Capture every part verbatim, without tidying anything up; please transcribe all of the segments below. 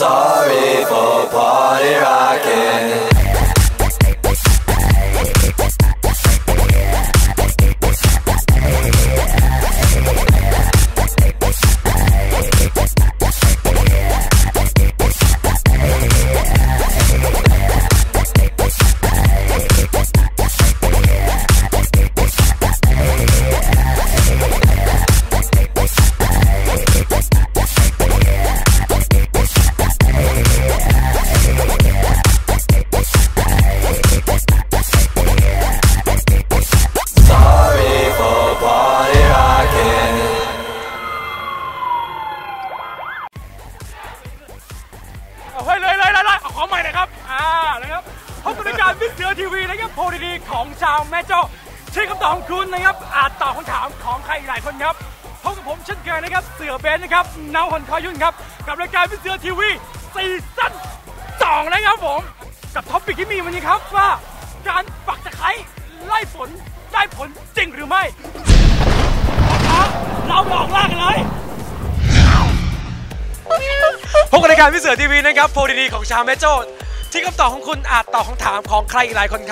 Sorry for party rocking.โพลดีๆของชาวแม่โจ้ที่คำตอบของคุณอาจตอบคำถามของใครอีกหลายคนครั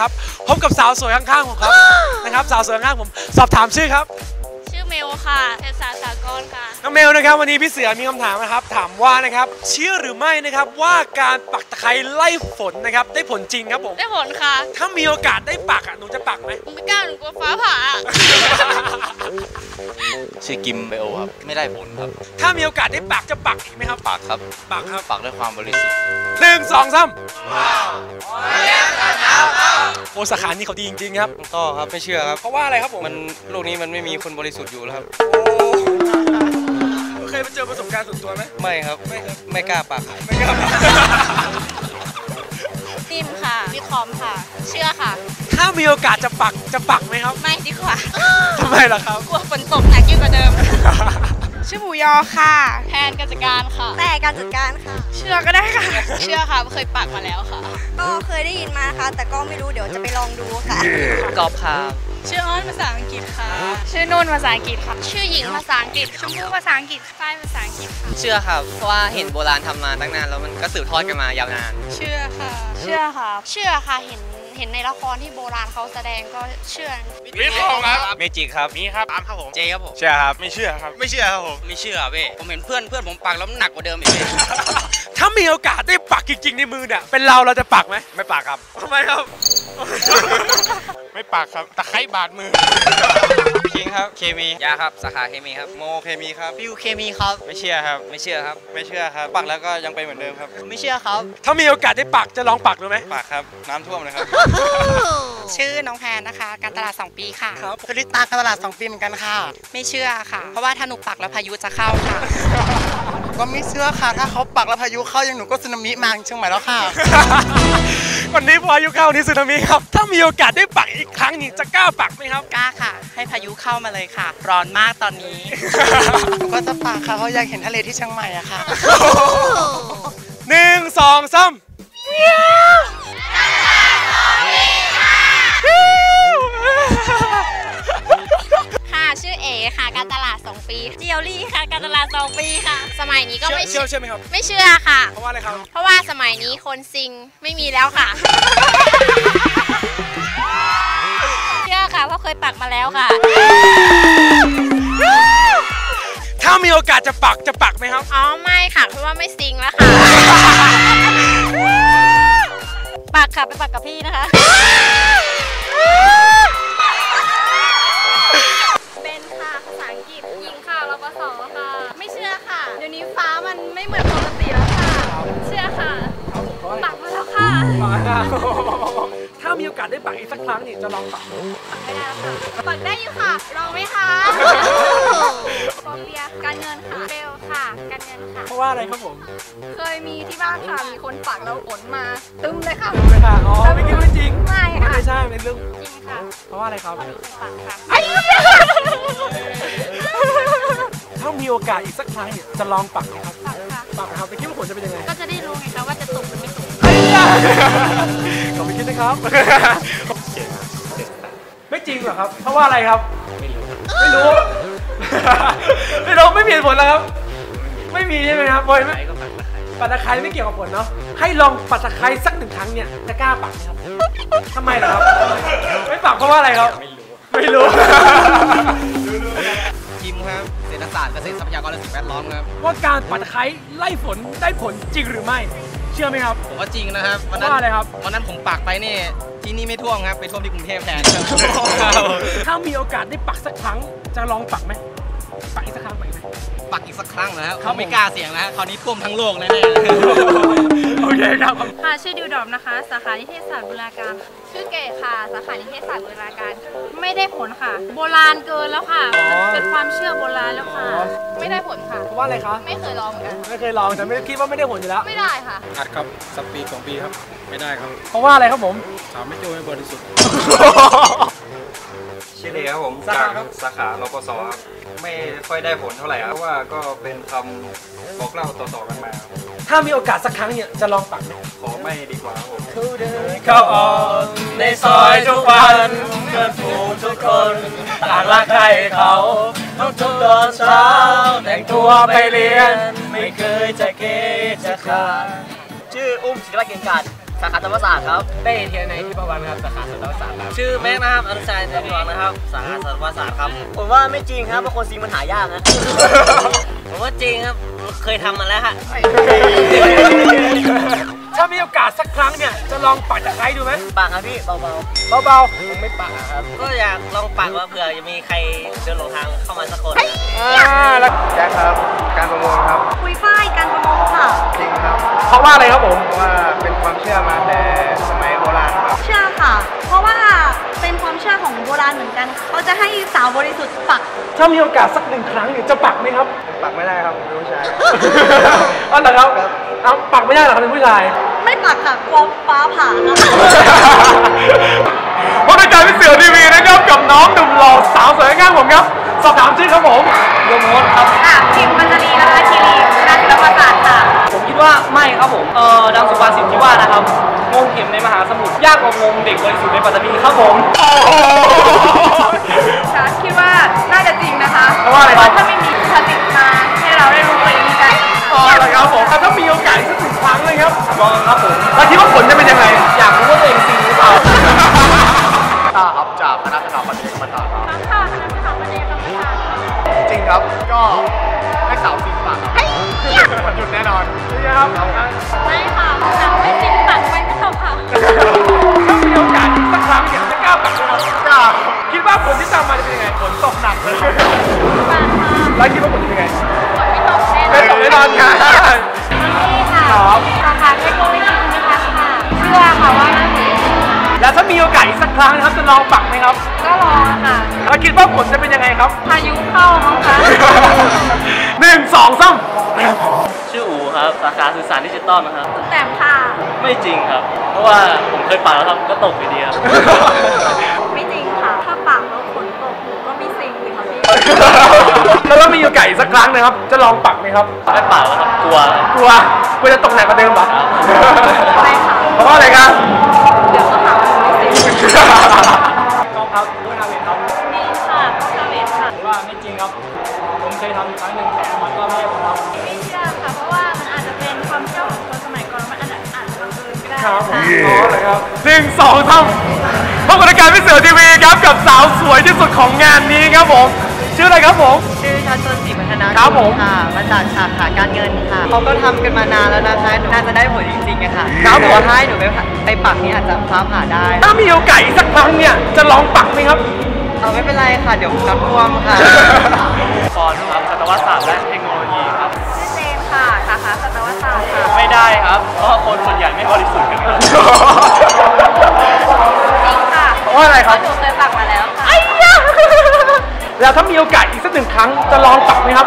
บพบกับสาวสวยข้างๆผมครับนะครับสาวสวยข้างๆผมสอบถามชื่อครับชื่อเมลค่ะเอกสารสากลค่ะน้องเมลนะครับวันนี้พี่เสือมีคำถามนะครับถามว่านะครับเชื่อหรือไม่นะครับว่าการปักตะไคร้ไล่ฝนนะครับได้ผลจริงครับผมได้ผลค่ะถ้ามีโอกาสได้ปักอ่ะหนูจะปักไหมไม่กล้าหนูกลัวฟ้าผ่าชื่อกิมเบลครับไม่ได้ผลครับถ้ามีโอกาสได้ปักจะปักอีกไหมครับปักครับปักครับปักด้วยความบริสุทธิ์หนึ่งสองสามโอสาขานี่เขาดีจริงๆครับต่อครับไม่เชื่อครับเพราะว่าอะไรครับผมมันโลกนี้มันไม่มีคนบริสุทธิ์อยู่แล้วครับเคยไปเจอประสบการณ์ส่วนตัวไหมไม่ครับไม่ครับไม่กล้าปักไม่กล้าปักติมค่ะมีคอมค่ะเชื่อค่ะถ้ามีโอกาสจะปักจะปักไหมครับไม่ดีกว่าทำไมล่ะครับกลัวฝนตกหนักยิ่งกว่าเดิมชื่อหมูยอค่ะแทนการจัดการค่ะแต่การจัดการค่ะเชื่อก็ได้ค่ะเชื่อค่ะเคยปักมาแล้วค่ะก็เคยได้ยินมาค่ะแต่ก็ไม่รู้เดี๋ยวจะไปลองดูค่ะกอบค่ะชื่ออ้อนภาษาอังกฤษค่ะชื่อนุ่นภาษาอังกฤษค่ะชื่อหญิงภาษาอังกฤษชมพู่ภาษาอังกฤษฝ้ายภาษาอังกฤษค่ะเชื่อค่ะเพราะว่าเห็นโบราณทำมาตั้งนานแล้วมันก็สืบทอดกันมายาวนานเชื่อค่ะเชื่อค่ะเชื่อค่ะเห็นเห็นในละครที่โบราณเขาแสดงก็เชื่อวิทย์ครับเมจิกครับนี่ครับตามครับผมเจครับผมเชื่อครับไม่เชื่อครับไม่เชื่อครับผมไม่เชื่อเว้ผมเห็นเพื่อนเพื่อนผมปักแล้วหนักกว่าเดิมอีกถ้ามีโอกาสได้ปักจริงๆในมือเนี่ยเป็นเราเราจะปักไหมไม่ปักครับทำไมครับไม่ปักครับตะไคร้บาดมือคิงครับเคมียาครับสาขาเคมีครับโมเคมีครับพิวเคมีครับไม่เชื่อครับไม่เชื่อครับไม่เชื่อครับปักแล้วก็ยังเป็นเหมือนเดิมครับไม่เชื่อครับถ้ามีโอกาสได้ปักจะลองปักดูไหมปักครับน้ำท่วมเลยครับชื่อน้องแพนนะคะการตลาดสองปีค่ะครับคลิตาการตลาดสองปีเหมือนกันค่ะไม่เชื่อค่ะเพราะว่าถ้าหนูปักแล้วพายุจะเข้าค่ะก็ไม่เชื่อค่ะถ้าเขาปักแล้วพายุเข้ายังหนูก็สึนามิมาเชียงใหม่แล้วค่ะวันนี้พายุเข้านี่สึนามิครับถ้ามีโอกาสได้ปักอีกครั้งนี่จะกล้าปักไหมครับกล้าค่ะให้พายุเข้ามาเลยค่ะร้อนมากตอนนี้หนูก็จะปักค่ะเขาอยากเห็นทะเลที่เชียงใหม่อะค่ะหนึ่งสองสามชื่อเอค่ะการตลาดสองปีเจียวลี่ค่ะการตลาดสองปีค่ะสมัยนี้ก็ไม่เชื่อใช่ไหมครับไม่เชื่อค่ะเพราะว่าอะไรครับเพราะว่าสมัยนี้คนซิงไม่มีแล้วค่ะเชื่อค่ะเพราะเคยปักมาแล้วค่ะถ้ามีโอกาสจะปักจะปักไหมครับอ๋อไม่ค่ะเพราะว่าไม่ซิงแล้วค่ะปักค่ะไปปักกับพี่นะคะไม่เหมือนปกติแล้วค่ะเชื่อค่ะปักมาแล้วค่ะถ้ามีโอกาสได้ปักอีกสักครั้งนี่จะลองปักไม่ได้ค่ะปักได้อยู่ค่ะลองไหมคะฟองเบียร์การเงินค่ะเบลค่ะการเงินค่ะเพราะว่าอะไรครับผมเคยมีที่บ้านค่ะมีคนปักแล้วผลมาตึ้มเลยค่ะตึ้มเลยค่ะอ๋อไม่คิดว่าจริงไม่ค่ะไม่ใช่เป็นเรื่องจริงค่ะเพราะว่าอะไรครับปักค่ะถ้ามีโอกาสอีกสักครั้งเนี่ยจะลองปักไหมครับปักค่ะปักครับแต่คิดว่าผลจะเป็นยังไงก็จะได้รู้ไงคะว่าจะตกหรือไม่ตกขอไปคิดนะครับไม่จริงหรอครับเพราะว่าอะไรครับไม่รู้ไม่รู้ไม่รู้ไม่มีผลแล้วครับไม่มีใช่ไหมครับบอยไหม ปัดตะไคร้ไม่เกี่ยวกับผลเนาะให้ลองปัดตะไคร้สักหนึ่งครั้งเนี่ยจะกล้าปัดครับทำไมล่ะครับไม่ปัดเพราะว่าอะไรครับไม่รู้ไม่รู้คิมครับเศรษฐศาสตร์เกษตรทรัพยากรและสิ่งแวดล้อมครับว่าการปัดตะไคร้ไล่ฝนได้ผลจริงหรือไม่เชื่อไหมครับผมว่าจริงนะครับวันนั้นอะไรครับวันนั้นผมปักไปนี่ที่นี่ไม่ท่วมครับไปท่วมที่กรุงเทพแทนถ้ามีโอกาสได้ปักสักครั้งจะลองปักไหมปักอีกสักครั้งไหมปักอีกสักครั้งนะครับเขาไม่กล้าเสี่ยงแล้วคราวนี้ท่วมทั้งโลกแน่ๆโอเคครับค่ะชื่อดิวดอมนะคะสาขานิเทศศาสตร์บูรณาการชื่อเก๋ค่ะสาขานิเทศศาสตร์บูรณาการไม่ได้ผลค่ะโบราณเกินแล้วค่ะเป็นความเชื่อโบราณแล้วค่ะไม่ได้ผลค่ะว่าอะไรคะไม่เคยลองเหมือนกันไม่เคยลองแต่ไม่คิดว่าไม่ได้ผลอยู่แล้วไม่ได้ค่ะอัดครับสักปีสองปีครับไม่ได้ครับเพราะว่าอะไรครับผมสามไม่โจ้ไม่บริสุทธิ์ชื่อเอกครับผมจากสาขารปสครับไม่ค่อยได้ผลเท่าไหร่ครับเพราะว่าก็เป็นคำบอกเล่าต่อๆกันมาถ้ามีโอกาสสักครั้งเนี่ยจะลองปักขอไม่ดีกว่าผมเข้าออกในซอยทุกวันเพื่อนฝูงทุกคนต่างรักใครเขาต้องทุกตอนเช้าแต่งตัวไปเรียนไม่เคยจะเกจะขาดชื่ออุ้มศิลปะเก่งกาจสาขาธรรมศาสตร์ครับเป้เทียนในที่ประวันครับสาขาธรรมศาสตร์ครับชื่อแม็กนะครับอนุชาเจริญวังนะครับสาขาธรรมศาสตร์ครับผมว่าไม่จริงครับเพราะคนจริงมันหายากนะผมว่าจริงครับเคยทำมาแล้วฮะถ้ามีโอกาสสักครั้งเนี่ยจะลองปักตะไคร้ดูไหมปักครับพี่เบาๆเบาๆไม่ปักครับก็อยากลองปักว่าเผื่อจะมีใครเดินหลงทางเข้ามาสักคนแล้วแจ็คครับการประมงครับคุยฝ้ายการประมงค่ะจริงครับเพราะว่าอะไรครับผมว่าเป็นความเชื่อมาแต่สมัยโบราณครับเชื่อค่ะเพราะว่าเป็นความเชื่อของโบราณเหมือนกันเขาจะให้สาวบริสุทธิ์ปักถ้ามีโอกาสสักหนึ่งครั้งเนี่ยจะปักไหมครับปักไม่ได้ครับเป็นผู้ชายอ๋อเหรอครับเอาปักไม่ได้เหรอครับเป็นผู้ชายไม่ปักค่ะกลัวฟ้าผ่าครับพบกับการพิเศษทีวีนะครับกับน้องหนุ่มหล่อสาวสวยงามผมครับสอบถามชื่อครับผมโยมดครับค่ะคิมปัญจนีนะคะคีรีคณะศิลปศาสตร์ค่ะผมคิดว่าไม่ครับผมเออดังสุภาษิตที่ว่านะครับงมเข็มในมหาสมุทรยากกว่างมเด็กบริสุทธิ์ในปัตตานีครับผมฉันคิดว่าน่าจะจริงนะคะเพราะว่าอะไรถ้าไม่มีสติมาให้เราได้รู้ตัวเองกันอ๋อเหรอครับผมถ้ามีโอกาสสักหนึ่งครั้งเลยครับลองครับผมแล้วคิดว่าผลจะเป็นยังไงอยากรู้ว่าตัวเองจริงหรือเปล่าตาครับจากคณะสถาปัตยกรรมศาสตร์ครับค่ะคณะสถาปัตยกรรมศาสตร์จริงครับก็ให้สาวสิงปักครับหยุดแน่นอนใช่ครับไม่ค่ะสาวไม่สิงปักไม่ชอบค่ะถ้ามีโอกาสสักครั้งเนี่ยจะกล้าปักไหมกล้าคิดว่าผลที่ตามมาจะเป็นยังไงผลตกหนักเลยแล้วคิดว่าผลจะเป็นยังไงผลไม่ตกแน่นอนไม่ตกแน่นอนค่ะนี่ค่ะราคาไม่โกงไม่จริงนะคะค่ะเชื่อค่ะว่าแล้วถ้ามีโอกาสสักครั้งนะครับจะลองปักไหมครับก็ลองค่ะแล้วคิดว่าผลจะเป็นยังไงครับพายุเข้ามั้งคะหนึ่งสองสามชื่ออู๋ครับสาขาสื่อสารดิจิตอลนะครับแต่ค่ะไม่จริงครับเพราะว่าผมเคยปักแล้วครับก็ตกไปเดียวไม่จริงค่ะถ้าปักแล้วผลตกก็มีสิ่งเลยค่ะพี่แล้วถ้ามีโอกาสสักครั้งนะครับจะลองปักไหมครับไม่ปักแล้วครับกลัวกลัวกลัวจะตกหนักกว่าเดิมปะไม่ค่ะเพราะว่าอะไรครับกองทัพผู้ทำเวทครับมีค่ะผู้ทำเวทค่ะว่าไม่จริงครับผมเคยทำครั้งหนึ่งแต่มันก็ไม่ได้ผลครับไม่เชื่อค่ะเพราะว่ามันอาจจะเป็นความเชื่อของคนสมัยก่อนมันอาจจะอาจจะเกินก็ได้ครับอ๋อเลยครับหนึ่งสองสามพบกับรายการพิเศษทีวีครับกับสาวสวยที่สุดของงานนี้ครับผมชื่ออะไรครับผมชื่อชัชชนศรีพัฒนาครับผมค่ะมาจากสาขาการเงินค่ะเขาก็ทำกันมานานแล้วนะคะน่าจะได้ผลจริงๆอะค่ะถ้าบอกว่าให้หนูไปไปปักนี่อาจจะฟ้าผ่าได้ถ้ามีโอกาสสักครั้งเนี่ยจะลองปักไหมครับเอาไม่เป็นไรค่ะเดี๋ยวนับรวมค่ะปอนครับสัตวศาสตร์และเทคโนโลยีครับชื่อเจมค่ะสาขาสัตวศาสตร์ค่ะไม่ได้ครับเพราะคนส่วนใหญ่ไม่บริสุทธิ์กันเลยค่ะเพราะอะไรครับหนูเคยปักมาแล้วแล้วถ้ามีโอกาสอีกสักหนึ่งครั้งจะลองปักไหมครับ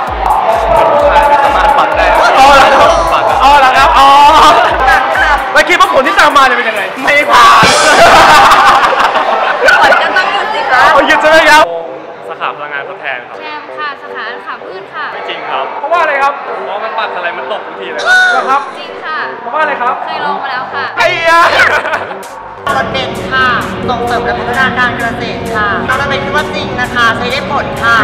สามารถปักได้อ๋อแล้วอ๋อแล้วอ๋อแล้วคิดว่าผลที่ตามมาจะเป็นยังไงไม่ผ่านผลก็ต้องหยุดสิคะหยุดใช่ไหมครับสาขาพลังงานทดแทนครับแจมค่ะสาขาขาพื้นค่ะไม่จริงครับเพราะว่าอะไรครับเพราะมันปักอะไรมันตกทุกทีเลยนะครับจริงค่ะเพราะว่าอะไรครับเคยลงมาแล้วค่ะไอ้ยาโดดเด่นค่ะส่งเสริมและพัฒนาการเกษตรค่ะเราจะเป็นคิดว่าจริงนะคะใช้ได้ผลค่ะ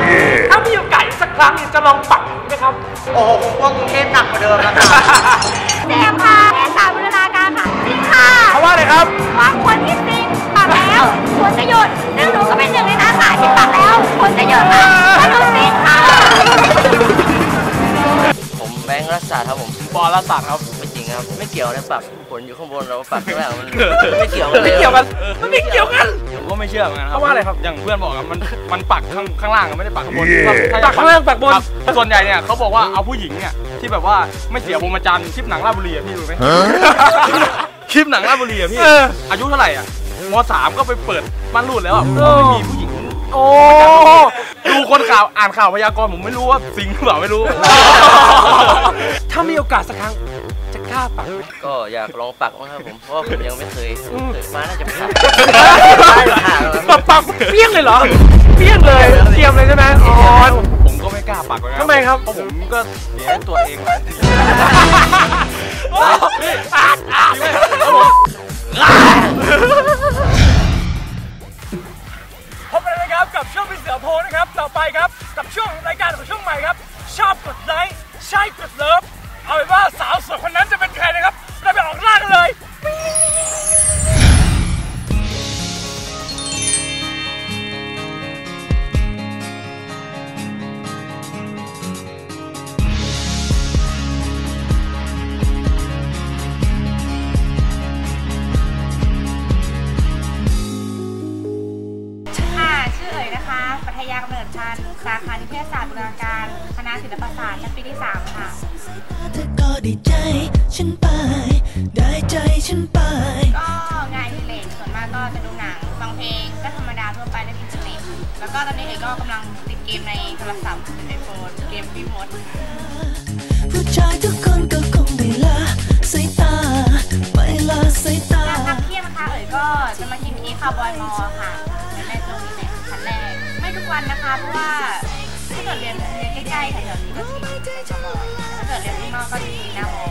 ถ้ามีโอกาสสักครั้งจะลองปักไหมครับโอ้โหกรุงเทพหนักกว่าเดิมนะคะ เจมส์ค่ะแม่สาวบูรณาการค่ะจริงค่ะเขาว่าอะไรครับว่าควรที่จริงปากแล้วควรจะหยุดซึ่งหนูก็เป็นหนึ่งในนั้นค่ะที่ปากแล้วควรจะหยุดค่ะถ้าหนูจริงค่ะผมแบงค์รัศดาครับผมปอรัศดาครับไม่จริงครับไม่เกี่ยวเลยปากผลอยู่ข้างบนเราปากข้างล่างมันไม่เกี่ยวกันไม่เกี่ยวกันไม่เกี่ยวกันผมก็ไม่เชื่อเหมือนกันครับเขาว่าอะไรครับอย่างเพื่อนบอกครับมันมันปากข้างข้างล่างไม่ได้ปากข้างบนปากข้างล่างปากบนส่วนใหญ่เนี่ยเขาบอกว่าเอาผู้หญิงเนี่ยที่แบบว่าไม่เสียพรหมจรรย์คลิปหนังราชบุรีพี่รู้ไหมคลิปหนังราชบุรีพี่อายุเท่าไหร่อ่ะมอสามก็ไปเปิดมันรูดแล้วอ่ะไม่มีผู้หญิงโอ้ดูคนข่าวอ่านข่าวพยากรณ์ผมไม่รู้ว่าจริงหรือเปล่าไม่รู้ถ้ามีโอกาสสักครั้งจะกล้าปักก็อยากลองปักนะครับผมเพราะผมยังไม่เคยเกิดมาน่าจะปักปักปักเปี้ยงเลยเหรอเปี้ยงเลยเตรียมเลยใช่ไหมอ๋อไม่กล้าปากเลยทำไมครับผมก็เลี้ยงตัวเองมาพบกันเลยครับกับช่วงพี่เสือโพนะครับต่อไปครับกับช่วงรายการของช่วงใหม่ครับชอบกดไลค์ใช่กดเลิฟเอาเป็นว่าสาวสวยคนนั้นจะเป็นใครนะครับเราไปออกล่ากันเลยสาขานิเทศศาสตร์บูรณาการคณะศิลปศาสตร์ชั้นปีที่สามค่ะก็งานที่เล็กส่วนมากก็จะดูหนังฟังเพลงก็ธรรมดาทั่วไปในอินเทอร์เน็ตแล้วก็ตอนนี้เอกก็กำลังติดเกมในโทรศัพท์ไอโฟนเกมพี่มดผู้ชายทุกคนก็คงไม่ละสายตาไม่ละสายตาพักเที่ยงนะคะเอ๋ก็จะมากินที่คาร์บอยมอค่ะในตรงนี้เนี่ยชั้นแรกทุกวันนะคะเพราะว่าถ้าเกิดเรียนใกล้ๆถ้าเกิดเรียนที่มอถ้าเกิดเรียนที่มอก็จะมีหน้ามอ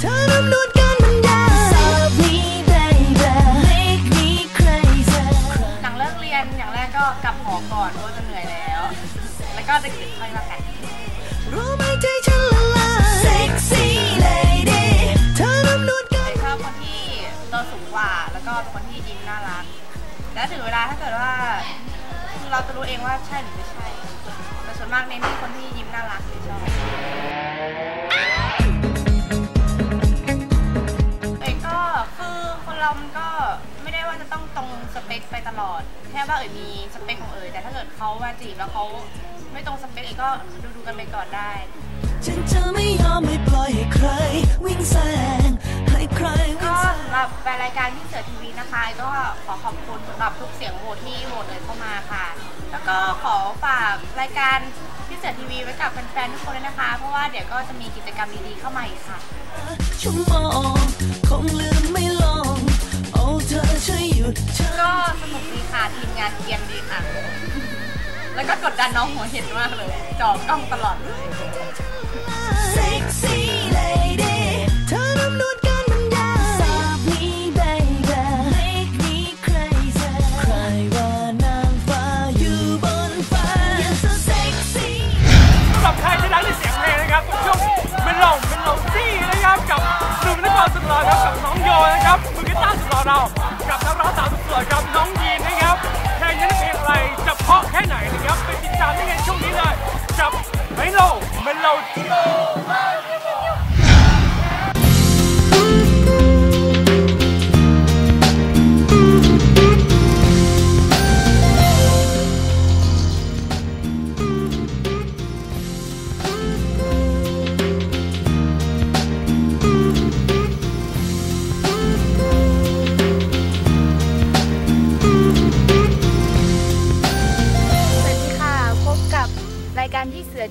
เธอรำนวดการบันดาลหลังเลิกเรียนอย่างแรกก็กลับหอก่อนเพราะจะเหนื่อยแล้วแล้วก็จะกินค่อยมาแข่งรู้ไหมใจฉันละลายเซ็กซี่เลดี้เธอรำนวดการชอบคนที่ตัวสูงกว่าแล้วก็เป็นคนที่ยิ้มน่ารักและถึงเวลาถ้าเกิดว่าเราจะรู้เองว่าใช่หรือไม่ใช่แต่ส่วนมากในนี้คนที่ยิ้มน่ารักเลยชอบเอ๋ก็คือคนเรามันก็ไม่ได้ว่าจะต้องตรงสเปคไปตลอดแค่ว่าเอ๋มีสเปคของเอ๋แต่ถ้าเกิดเขามาจีบแล้วเขาไม่ตรงสเปคเอ๋ก็ดูดูกันไปก่อนได้ฉันจะไม่ยอมให้ปล่อยให้ใครวิ่งแซงให้ใครก็สำหรับรายการที่เสือทีวีนะคะก็ขอขอบคุณสำหรับทุกเสียงโหวตที่โหวตเลยเข้ามาค่ะแล้วก็ขอฝากรายการที่เสือทีวีไว้กับแฟนๆทุกคนเลยนะคะเพราะว่าเดี๋ยวก็จะมีกิจกรรมดีๆเข้ามาอีกค่ะชั่วโมงคงลืมไม่ลงโอ้เธอช่วยหยุดก็สนุกดีค่ะทีมงานเกียรติดีค่ะแล้วก็กดดันน้องหัวเห็นมากเลยจ่อกล้องตลอดเลยกับนักร้องสาวสุดสวยครับน้องยีนนะครับเพลงนี้เป็นอะไรจะเพาะแค่ไหนนะครับไปติดตามได้ในช่วงนี้เลยกับไมโลไมโลจิโ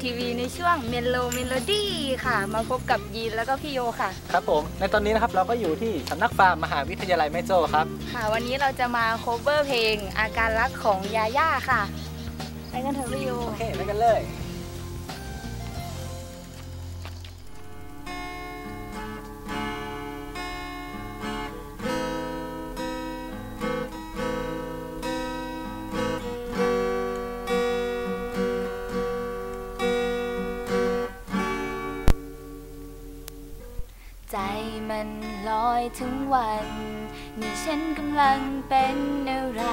ทีวีในช่วงเมโลเมโลดี้ค่ะมาพบกับยีนแล้วก็พี่โยค่ะครับผมในตอนนี้นะครับเราก็อยู่ที่สำนักฟาร์มมหาวิทยาลัยแม่โจ้ครับค่ะวันนี้เราจะมาโคเวอร์เพลงอาการรักของยาย่าค่ะไปกันเถอะพี่โยโอเคไปกันเลย ใจมันลอยทั้งวันนี่ฉันกำลังเป็นอะไร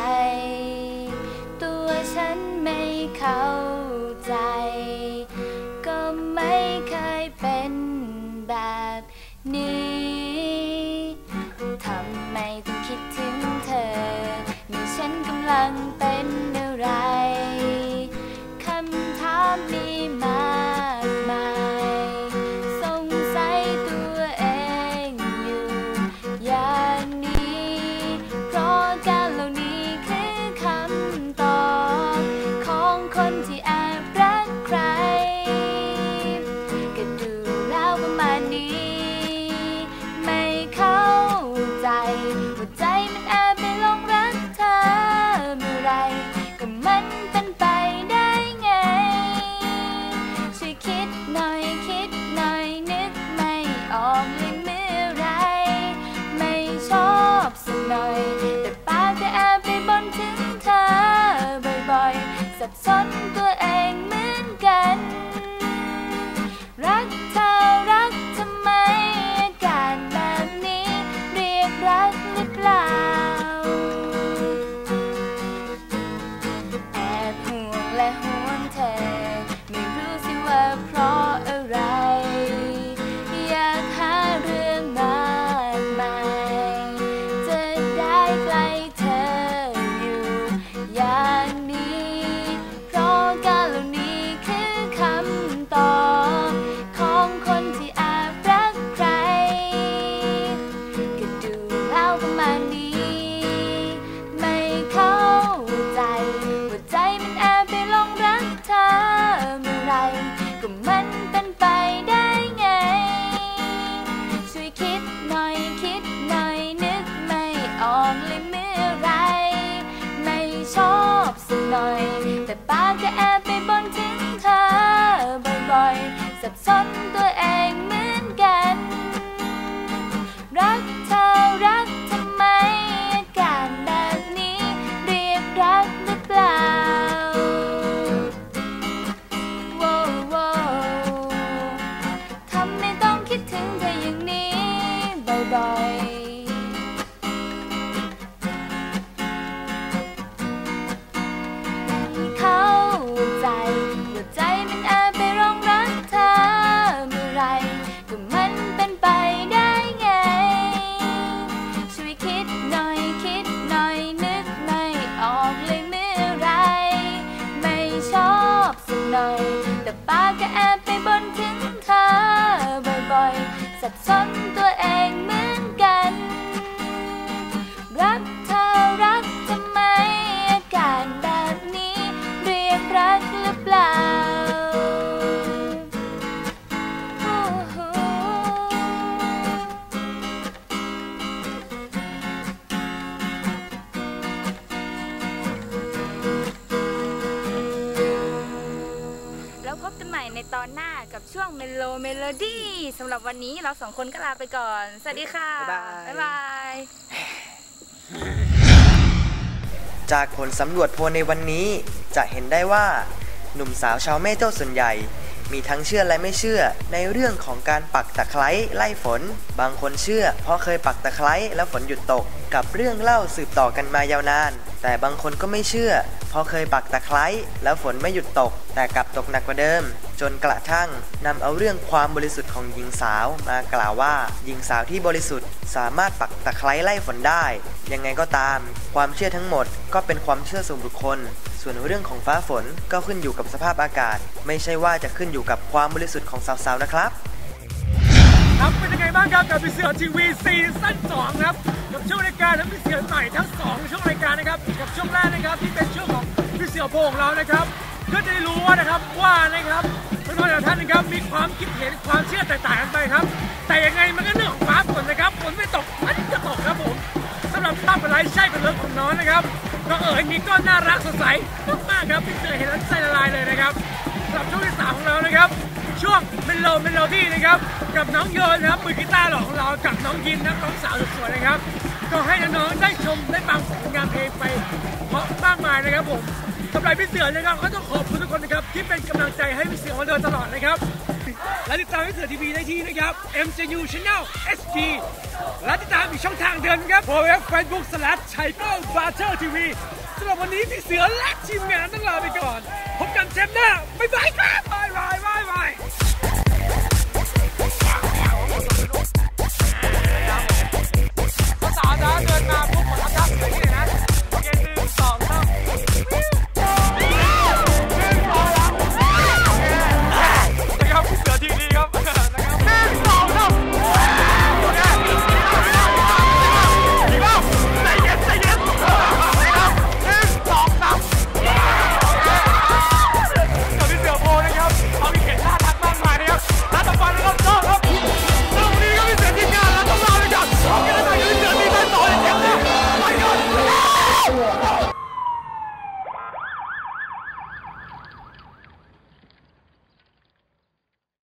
ตัวฉันไม่เข้าใจก็ไม่เคยเป็นแบบนี้ทำไมต้องคิดถึงเธอนี่ฉันกำลังเป็นอะไรคำถามมีมากมายสงสัยตัวเองอยู่อย่างนี้เพราะการเหล่านี้คือคำตอบของคนที่แอบรักใครก็ดูแล้วประมาณนี้ไม่เข้าใจว่าใจมันแอบไปลงรักเธอเมื่อไรก็มันเป็นไปได้ไงช่วยคิดหน่อยคิดหน่อยนึกไม่ออกเลยเมื่อไรไม่ชอบสักหน่อยแต่ปากก็แอบไปบ่นถึงเธอบ่อยๆสับสนตัวเองเหมือนกันรักเธอรักทำไมอาการแบบนี้เรียกรักหรือเปล่าแอบห่วงและห่วงเธอไม่รู้สิว่าเพราะอะไรอยากหาเรื่องมากมายจะได้ใกล้เธออยู่อย่างนี้เพราะการเหล่านี้คือคำตอบของคนที่แอบรักใครก็ดูแล้วประมาณนี้ไม่เข้าใจว่าใจมันแอบไปหลงรักเธอเมื่อไรก็มันเป็นไปได้ไงช่วยคิดหน่อยคิดหน่อยนึกไม่ออกเลยเมื่อไรไม่ชอบสักหน่อยแต่ปากก็แอบไปบ่นถึงเธอบ่อยๆสับสนตัวเองเหมือนกันรักเธอรักทำไมอาการแบบนี้เรียกรักหรือเปล่าโว้โว้ทำไมต้องคิดถึงเธออย่างนี้บ่อยๆไม่เข้าใจหัวใจมันแอบไปหลงรักเธอเมื่อไรก็มันเป็นไปได้ไงช่วยคิดหน่อยคิดหน่อยนึกไม่ออกเลยเมื่อไรไม่ชอบสักหน่อยแต่ปากก็แอบไปบ่นถึงเธอบ่อยๆสับสนตัวเองเหมือนกันรักเธอรักทำไมอาการแบบนี้เรียกรักหรือเปล่าพบกันใหม่ในตอนหน้ากับช่วงเมโลเมโลดี้สำหรับวันนี้เราสองคนก็ลาไปก่อนสวัสดีค่ะบ๊ายบายจากผลสำรวจโพลในวันนี้จะเห็นได้ว่าหนุ่มสาวชาวแม่เจ้าส่วนใหญ่มีทั้งเชื่อและไม่เชื่อในเรื่องของการปักตะไคร้ไล่ฝนบางคนเชื่อเพราะเคยปักตะไคร้แล้วฝนหยุดตกกับเรื่องเล่าสืบต่อกันมายาวนานแต่บางคนก็ไม่เชื่อเพราะเคยปักตะไคร้แล้วฝนไม่หยุดตกแต่กลับตกหนักกว่าเดิมจนกระทั่งนำเอาเรื่องความบริสุทธิ์ของหญิงสาวมากล่าวว่าหญิงสาวที่บริสุทธิ์สามารถปักตะไคร้ไล่ฝนได้ยังไงก็ตามความเชื่อทั้งหมดก็เป็นความเชื่อส่วนบุคคลส่วนเรื่องของฟ้าฝนก็ขึ้นอยู่กับสภาพอากาศไม่ใช่ว่าจะขึ้นอยู่กับความบริสุทธิ์ของสาวๆนะครับครับเป็นยังไงบ้างครับกับพี่เสือทีวีซีซั่นสองครับกับช่วงรายการทั้งพี่เสือใหม่ทั้งสองช่วงรายการนะครับกับช่วงแรกนะครับที่เป็นช่วงของพี่เสือโพงเรานะครับก็จะได้รู้ว่านะครับว่านะครับเพื่อนๆแต่ละท่านนะครับมีความคิดเห็นความเชื่อแตกต่างกันไปครับแต่ยังไงมันก็เรื่องของฟ้าฝนนะครับฝนไม่ตกมันจะตกครับผมสำหรับภาพอะไรใช่เป็นเรื่องของน้องนะครับน้องเอ๋ยนี่ก็น่ารักสดใสมากๆครับพี่เสือเห็นแล้วใจละลายเลยนะครับสำหรับช่วงที่สามของเรานะครับช่วงเมโลเมโลดี้นะครับกับน้องโยนนะครับมือกีตาร์หล่อของเรากับน้องยินนักร้องสาวสวยๆนะครับก็ให้น้องๆได้ชมได้ฟังผลงานเพลงไปเพราะมากมายนะครับผมสำหรับพี่เสือนะครับก็ต้องขอบคุณทุกคนนะครับที่เป็นกำลังใจให้พี่เสือมาโดยตลอดนะครับ และติดตามวิทยุทีวีได้ที่นะครับ เอ็ม ซี ยู Channel เอส ดี และติดตามอีกช่องทางเดิมครับโพสต์เฟซบุ๊กสลัดชัยเป้าบาร์เทอร์ทีวีสำหรับวันนี้พี่เสือและทีมงานต้องลาไปก่อนพบกันเทปหน้าบ๊ายบาย